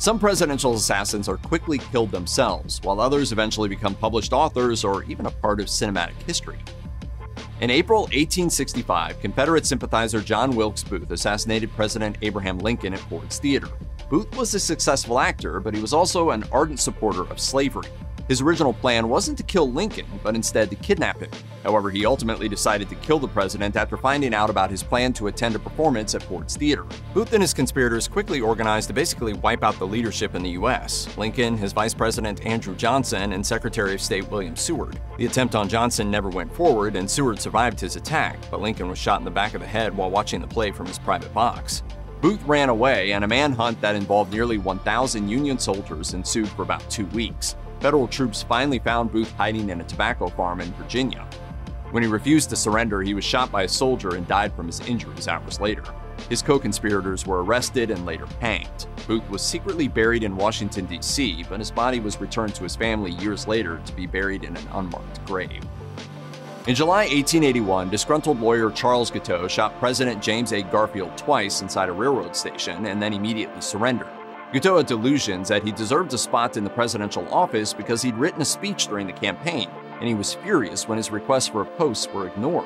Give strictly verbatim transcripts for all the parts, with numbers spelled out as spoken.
Some presidential assassins are quickly killed themselves, while others eventually become published authors or even a part of cinematic history. In April eighteen sixty-five, Confederate sympathizer John Wilkes Booth assassinated President Abraham Lincoln at Ford's Theater. Booth was a successful actor, but he was also an ardent supporter of slavery. His original plan wasn't to kill Lincoln, but instead to kidnap him. However, he ultimately decided to kill the president after finding out about his plan to attend a performance at Ford's Theater. Booth and his conspirators quickly organized to basically wipe out the leadership in the U S Lincoln, his vice president Andrew Johnson, and Secretary of State William Seward. The attempt on Johnson never went forward, and Seward survived his attack, but Lincoln was shot in the back of the head while watching the play from his private box. Booth ran away, and a manhunt that involved nearly one thousand Union soldiers ensued for about two weeks. Federal troops finally found Booth hiding in a tobacco farm in Virginia. When he refused to surrender, he was shot by a soldier and died from his injuries hours later. His co-conspirators were arrested and later hanged. Booth was secretly buried in Washington, D C, but his body was returned to his family years later to be buried in an unmarked grave. In July eighteen eighty-one, disgruntled lawyer Charles Guiteau shot President James A. Garfield twice inside a railroad station and then immediately surrendered. Guiteau had delusions that he deserved a spot in the presidential office because he'd written a speech during the campaign, and he was furious when his requests for a post were ignored.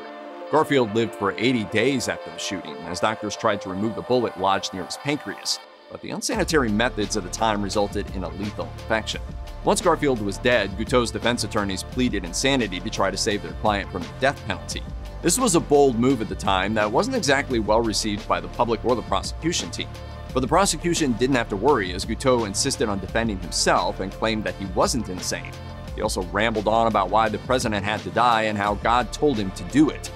Garfield lived for eighty days after the shooting, as doctors tried to remove the bullet lodged near his pancreas, but the unsanitary methods of the time resulted in a lethal infection. Once Garfield was dead, Guiteau's defense attorneys pleaded insanity to try to save their client from the death penalty. This was a bold move at the time that wasn't exactly well received by the public or the prosecution team. But the prosecution didn't have to worry, as Guiteau insisted on defending himself and claimed that he wasn't insane. He also rambled on about why the president had to die and how God told him to do it.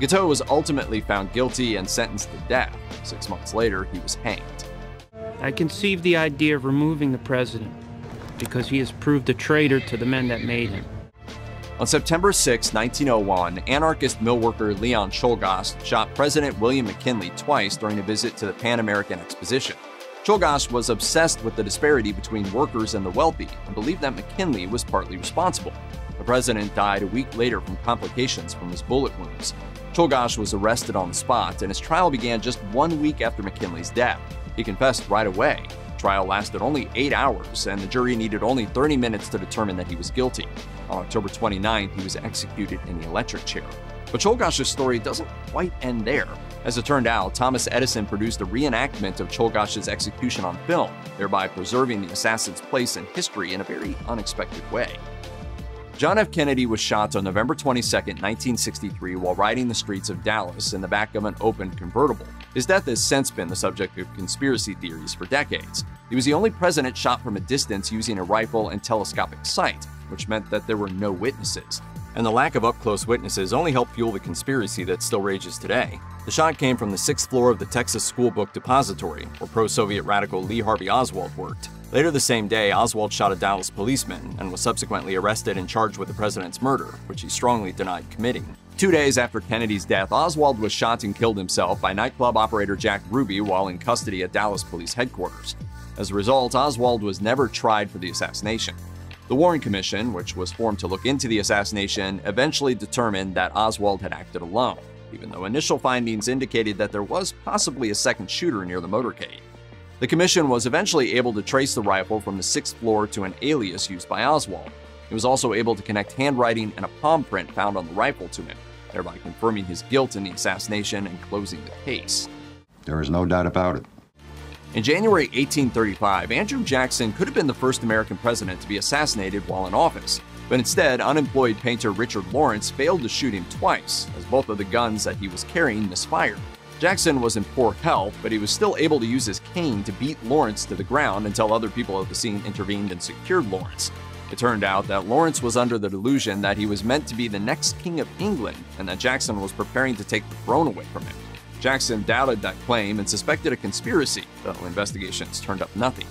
Guiteau was ultimately found guilty and sentenced to death. Six months later, he was hanged. I conceived the idea of removing the president because he has proved a traitor to the men that made him. On September sixth, nineteen oh one, anarchist mill worker Leon Czolgosz shot President William McKinley twice during a visit to the Pan American Exposition. Czolgosz was obsessed with the disparity between workers and the wealthy and believed that McKinley was partly responsible. The president died a week later from complications from his bullet wounds. Czolgosz was arrested on the spot, and his trial began just one week after McKinley's death. He confessed right away. The trial lasted only eight hours, and the jury needed only thirty minutes to determine that he was guilty. On October twenty-ninth, he was executed in the electric chair. But Czolgosz's story doesn't quite end there. As it turned out, Thomas Edison produced a reenactment of Czolgosz's execution on film, thereby preserving the assassin's place in history in a very unexpected way. John F. Kennedy was shot on November twenty-second, nineteen sixty-three, while riding the streets of Dallas in the back of an open convertible. His death has since been the subject of conspiracy theories for decades. He was the only president shot from a distance using a rifle and telescopic sight, which meant that there were no witnesses. And the lack of up-close witnesses only helped fuel the conspiracy that still rages today. The shot came from the sixth floor of the Texas School Book Depository, where pro-Soviet radical Lee Harvey Oswald worked. Later the same day, Oswald shot a Dallas policeman and was subsequently arrested and charged with the president's murder, which he strongly denied committing. Two days after Kennedy's death, Oswald was shot and killed himself by nightclub operator Jack Ruby while in custody at Dallas police headquarters. As a result, Oswald was never tried for the assassination. The Warren Commission, which was formed to look into the assassination, eventually determined that Oswald had acted alone, even though initial findings indicated that there was possibly a second shooter near the motorcade. The commission was eventually able to trace the rifle from the sixth floor to an alias used by Oswald. It was also able to connect handwriting and a palm print found on the rifle to him, thereby confirming his guilt in the assassination and closing the case. There is no doubt about it. In January eighteen thirty-five, Andrew Jackson could have been the first American president to be assassinated while in office, but instead, unemployed painter Richard Lawrence failed to shoot him twice, as both of the guns that he was carrying misfired. Jackson was in poor health, but he was still able to use his cane to beat Lawrence to the ground until other people at the scene intervened and secured Lawrence. It turned out that Lawrence was under the delusion that he was meant to be the next king of England and that Jackson was preparing to take the throne away from him. Jackson doubted that claim and suspected a conspiracy, though investigations turned up nothing.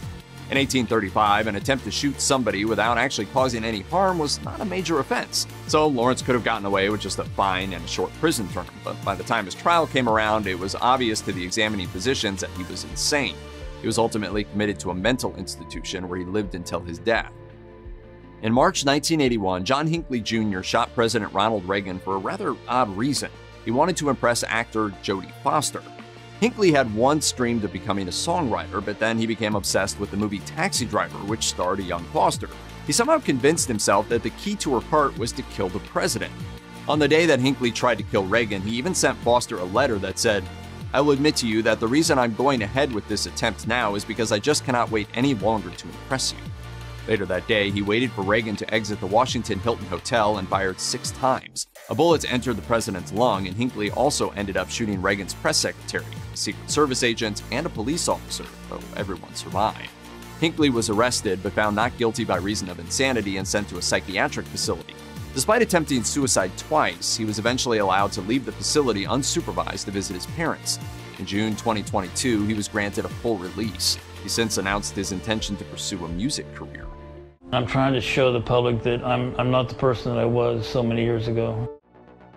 In eighteen thirty-five, an attempt to shoot somebody without actually causing any harm was not a major offense, so Lawrence could have gotten away with just a fine and a short prison term, but by the time his trial came around, it was obvious to the examining physicians that he was insane. He was ultimately committed to a mental institution where he lived until his death. In March nineteen eighty-one, John Hinckley Junior shot President Ronald Reagan for a rather odd reason. He wanted to impress actor Jodie Foster. Hinckley had once dreamed of becoming a songwriter, but then he became obsessed with the movie Taxi Driver, which starred a young Foster. He somehow convinced himself that the key to her part was to kill the president. On the day that Hinckley tried to kill Reagan, he even sent Foster a letter that said, "I will admit to you that the reason I'm going ahead with this attempt now is because I just cannot wait any longer to impress you." Later that day, he waited for Reagan to exit the Washington Hilton Hotel and fired six times. A bullet entered the president's lung, and Hinckley also ended up shooting Reagan's press secretary, a Secret Service agent, and a police officer, though everyone survived. Hinckley was arrested but found not guilty by reason of insanity and sent to a psychiatric facility. Despite attempting suicide twice, he was eventually allowed to leave the facility unsupervised to visit his parents. In June twenty twenty-two, he was granted a full release. He since announced his intention to pursue a music career. I'm trying to show the public that I'm, I'm not the person that I was so many years ago.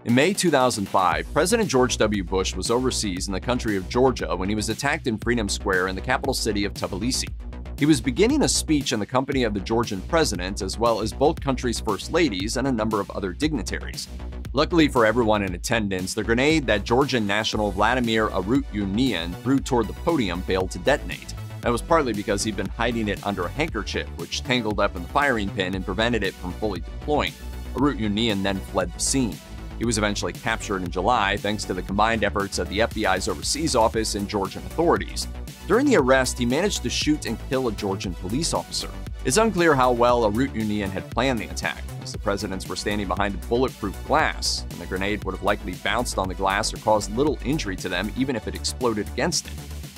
In May two thousand five, President George W. Bush was overseas in the country of Georgia when he was attacked in Freedom Square in the capital city of Tbilisi. He was beginning a speech in the company of the Georgian president, as well as both countries' first ladies and a number of other dignitaries. Luckily for everyone in attendance, the grenade that Georgian national Vladimir Arutyunian threw toward the podium failed to detonate. That was partly because he'd been hiding it under a handkerchief, which tangled up in the firing pin and prevented it from fully deploying. Arutyunian then fled the scene. He was eventually captured in July thanks to the combined efforts of the F B I's overseas office and Georgian authorities. During the arrest, he managed to shoot and kill a Georgian police officer. It's unclear how well Arutyunian had planned the attack, as the presidents were standing behind bulletproof glass, and the grenade would have likely bounced on the glass or caused little injury to them even if it exploded against it.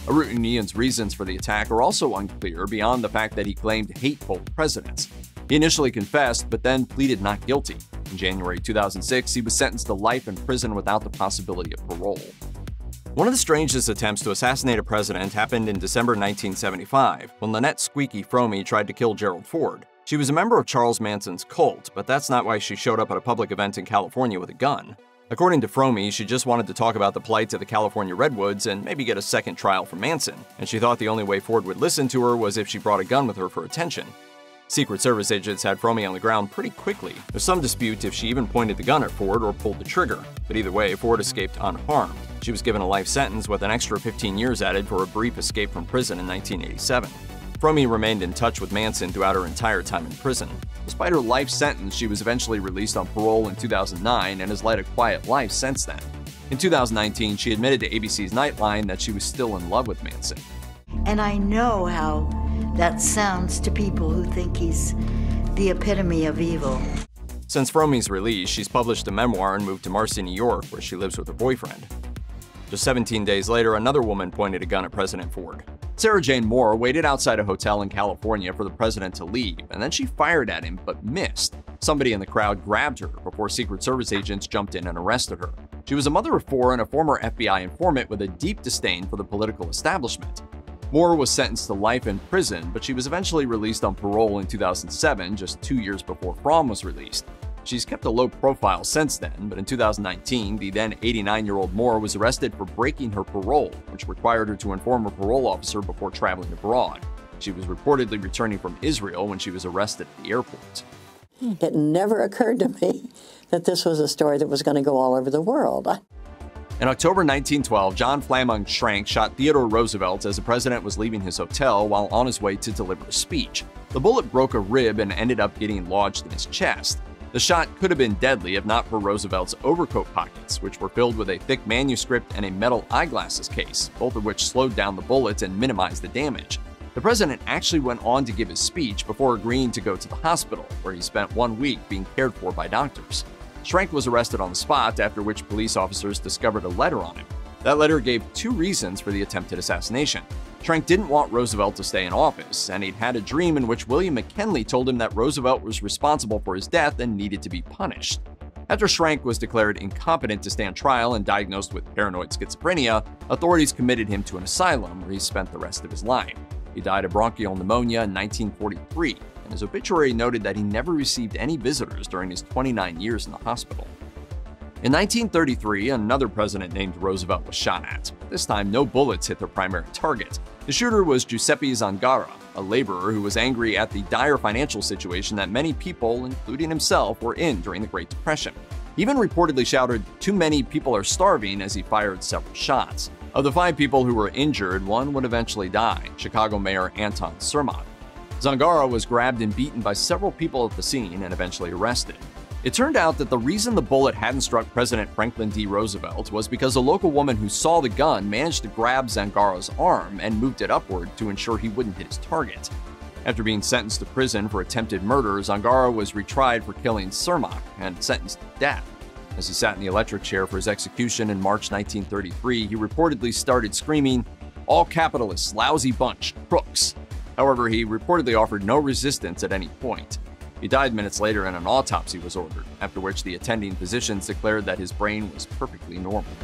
Arutyunian's reasons for the attack are also unclear beyond the fact that he claimed hateful presidents. He initially confessed, but then pleaded not guilty. In January two thousand six, he was sentenced to life in prison without the possibility of parole. One of the strangest attempts to assassinate a president happened in December nineteen seventy-five, when Lynette Squeaky Fromme tried to kill Gerald Ford. She was a member of Charles Manson's cult, but that's not why she showed up at a public event in California with a gun. According to Fromme, she just wanted to talk about the plight of the California redwoods and maybe get a second trial for Manson, and she thought the only way Ford would listen to her was if she brought a gun with her for attention. Secret Service agents had Fromme on the ground pretty quickly. There's some dispute if she even pointed the gun at Ford or pulled the trigger, but either way, Ford escaped unharmed. She was given a life sentence with an extra fifteen years added for a brief escape from prison in nineteen eighty-seven. Fromme remained in touch with Manson throughout her entire time in prison. Despite her life sentence, she was eventually released on parole in two thousand nine and has led a quiet life since then. In two thousand nineteen, she admitted to A B C's Nightline that she was still in love with Manson. And I know how that sounds to people who think he's the epitome of evil. Since Fromme's release, she's published a memoir and moved to Marcy, New York, where she lives with her boyfriend. Just seventeen days later, another woman pointed a gun at President Ford. Sarah Jane Moore waited outside a hotel in California for the president to leave, and then she fired at him but missed. Somebody in the crowd grabbed her before Secret Service agents jumped in and arrested her. She was a mother of four and a former F B I informant with a deep disdain for the political establishment. Moore was sentenced to life in prison, but she was eventually released on parole in two thousand seven, just two years before Fromme was released. She's kept a low profile since then, but in two thousand nineteen, the then eighty-nine-year-old Moore was arrested for breaking her parole, which required her to inform her parole officer before traveling abroad. She was reportedly returning from Israel when she was arrested at the airport. It never occurred to me that this was a story that was going to go all over the world. In October nineteen twelve, John Flammang Schrank shot Theodore Roosevelt as the president was leaving his hotel while on his way to deliver a speech. The bullet broke a rib and ended up getting lodged in his chest. The shot could have been deadly if not for Roosevelt's overcoat pockets, which were filled with a thick manuscript and a metal eyeglasses case, both of which slowed down the bullets and minimized the damage. The president actually went on to give his speech before agreeing to go to the hospital, where he spent one week being cared for by doctors. Schrank was arrested on the spot, after which police officers discovered a letter on him. That letter gave two reasons for the attempted assassination. Schrank didn't want Roosevelt to stay in office, and he'd had a dream in which William McKinley told him that Roosevelt was responsible for his death and needed to be punished. After Schrank was declared incompetent to stand trial and diagnosed with paranoid schizophrenia, authorities committed him to an asylum where he spent the rest of his life. He died of bronchial pneumonia in nineteen forty-three. His obituary noted that he never received any visitors during his twenty-nine years in the hospital. In nineteen thirty-three, another president named Roosevelt was shot at. This time, no bullets hit their primary target. The shooter was Giuseppe Zangara, a laborer who was angry at the dire financial situation that many people, including himself, were in during the Great Depression. He even reportedly shouted, "Too many people are starving," as he fired several shots. Of the five people who were injured, one would eventually die, Chicago Mayor Anton Cermak. Zangara was grabbed and beaten by several people at the scene and eventually arrested. It turned out that the reason the bullet hadn't struck President Franklin D. Roosevelt was because a local woman who saw the gun managed to grab Zangara's arm and moved it upward to ensure he wouldn't hit his target. After being sentenced to prison for attempted murder, Zangara was retried for killing Cermak and sentenced to death. As he sat in the electric chair for his execution in March nineteen thirty-three, he reportedly started screaming, "All capitalists, lousy bunch, crooks." However, he reportedly offered no resistance at any point. He died minutes later and an autopsy was ordered, after which the attending physicians declared that his brain was perfectly normal.